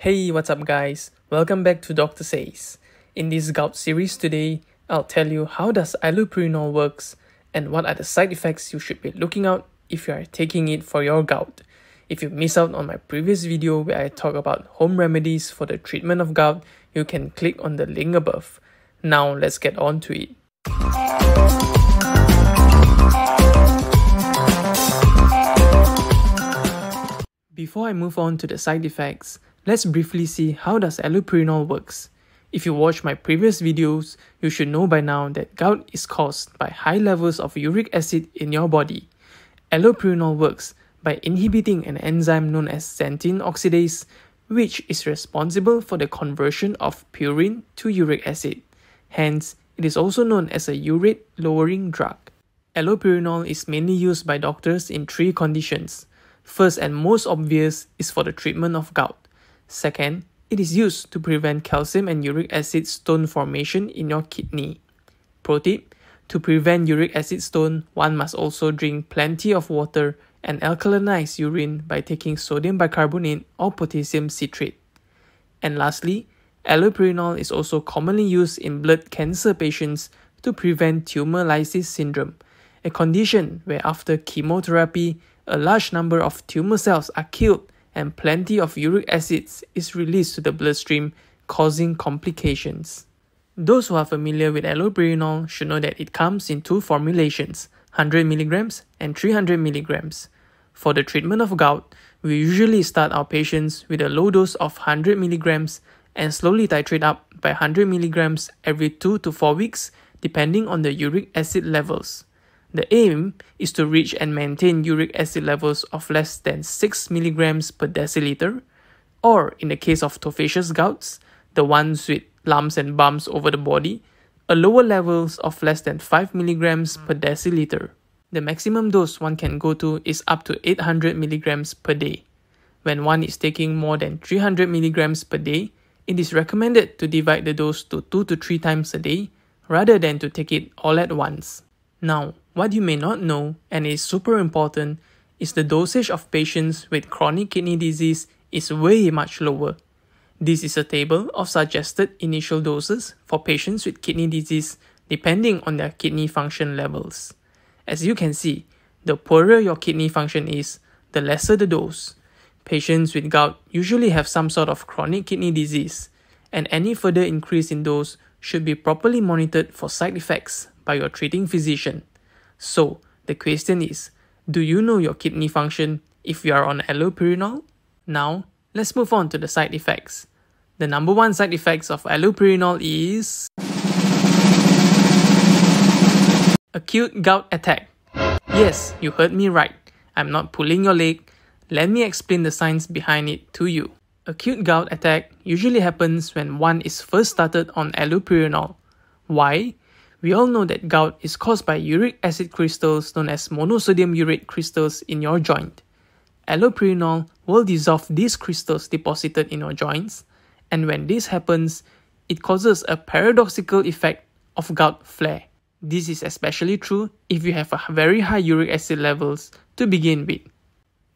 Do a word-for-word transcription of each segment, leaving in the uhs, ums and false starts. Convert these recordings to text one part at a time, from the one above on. Hey, what's up guys? Welcome back to Doctor Says. In this gout series today, I'll tell you how does allopurinol works and what are the side effects you should be looking out if you are taking it for your gout. If you miss out on my previous video where I talk about home remedies for the treatment of gout, you can click on the link above. Now let's get on to it. Before I move on to the side effects, let's briefly see how does allopurinol works. If you watch my previous videos, you should know by now that gout is caused by high levels of uric acid in your body. Allopurinol works by inhibiting an enzyme known as xanthine oxidase, which is responsible for the conversion of purine to uric acid. Hence, it is also known as a urate-lowering drug. Allopurinol is mainly used by doctors in three conditions. First and most obvious is for the treatment of gout. Second, it is used to prevent calcium and uric acid stone formation in your kidney. Pro tip, to prevent uric acid stone, one must also drink plenty of water and alkalinize urine by taking sodium bicarbonate or potassium citrate. And lastly, allopurinol is also commonly used in blood cancer patients to prevent tumor lysis syndrome, a condition where after chemotherapy, a large number of tumor cells are killed and plenty of uric acids is released to the bloodstream, causing complications. Those who are familiar with allopurinol should know that it comes in two formulations, one hundred milligrams and three hundred milligrams. For the treatment of gout, we usually start our patients with a low dose of one hundred milligrams and slowly titrate up by one hundred milligrams every two to four weeks depending on the uric acid levels. The aim is to reach and maintain uric acid levels of less than six milligrams per deciliter, or in the case of tophaceous gouts, the ones with lumps and bumps over the body, a lower levels of less than five milligrams per deciliter. The maximum dose one can go to is up to eight hundred milligrams per day. When one is taking more than three hundred milligrams per day, it is recommended to divide the dose to two to three times a day, rather than to take it all at once. Now, what you may not know, and is super important, is the dosage of patients with chronic kidney disease is way much lower. This is a table of suggested initial doses for patients with kidney disease depending on their kidney function levels. As you can see, the poorer your kidney function is, the lesser the dose. Patients with gout usually have some sort of chronic kidney disease, and any further increase in dose should be properly monitored for side effects by your treating physician. So, the question is, do you know your kidney function if you are on allopurinol? Now, let's move on to the side effects. The number one side effects of allopurinol is acute gout attack. Yes, you heard me right. I'm not pulling your leg. Let me explain the science behind it to you. Acute gout attack usually happens when one is first started on allopurinol. Why? We all know that gout is caused by uric acid crystals known as monosodium urate crystals in your joint. Allopurinol will dissolve these crystals deposited in your joints, and when this happens, it causes a paradoxical effect of gout flare. This is especially true if you have a very high uric acid levels to begin with.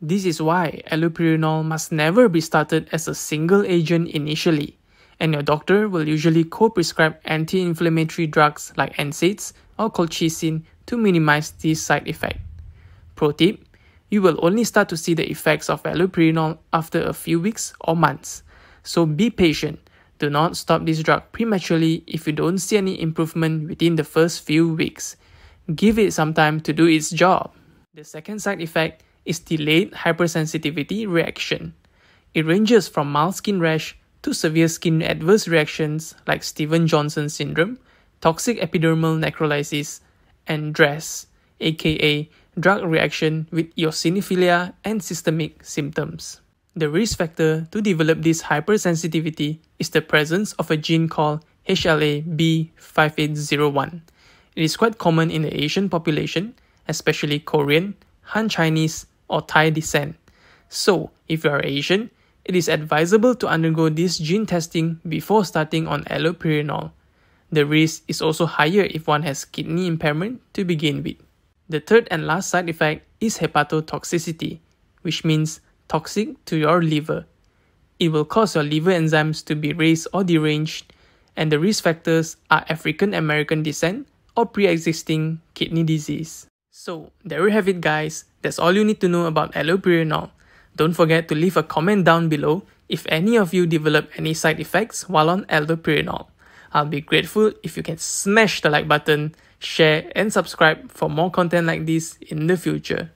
This is why allopurinol must never be started as a single agent initially, and your doctor will usually co-prescribe anti-inflammatory drugs like N SAIDs or colchicine to minimize this side effect. Pro tip, you will only start to see the effects of allopurinol after a few weeks or months. So be patient, do not stop this drug prematurely if you don't see any improvement within the first few weeks. Give it some time to do its job. The second side effect is delayed hypersensitivity reaction. It ranges from mild skin rash to severe skin adverse reactions like Stevens Johnson syndrome, toxic epidermal necrolysis, and DRESS, aka drug reaction with eosinophilia and systemic symptoms. The risk factor to develop this hypersensitivity is the presence of a gene called H L A B five eight zero one. It is quite common in the Asian population, especially Korean, Han Chinese, or Thai descent. So, if you are Asian, it is advisable to undergo this gene testing before starting on allopurinol. The risk is also higher if one has kidney impairment to begin with. The third and last side effect is hepatotoxicity, which means toxic to your liver. It will cause your liver enzymes to be raised or deranged, and the risk factors are African American descent or pre-existing kidney disease. So there you have it, guys. That's all you need to know about allopurinol. Don't forget to leave a comment down below if any of you develop any side effects while on allopurinol. I'll be grateful if you can smash the like button, share and subscribe for more content like this in the future.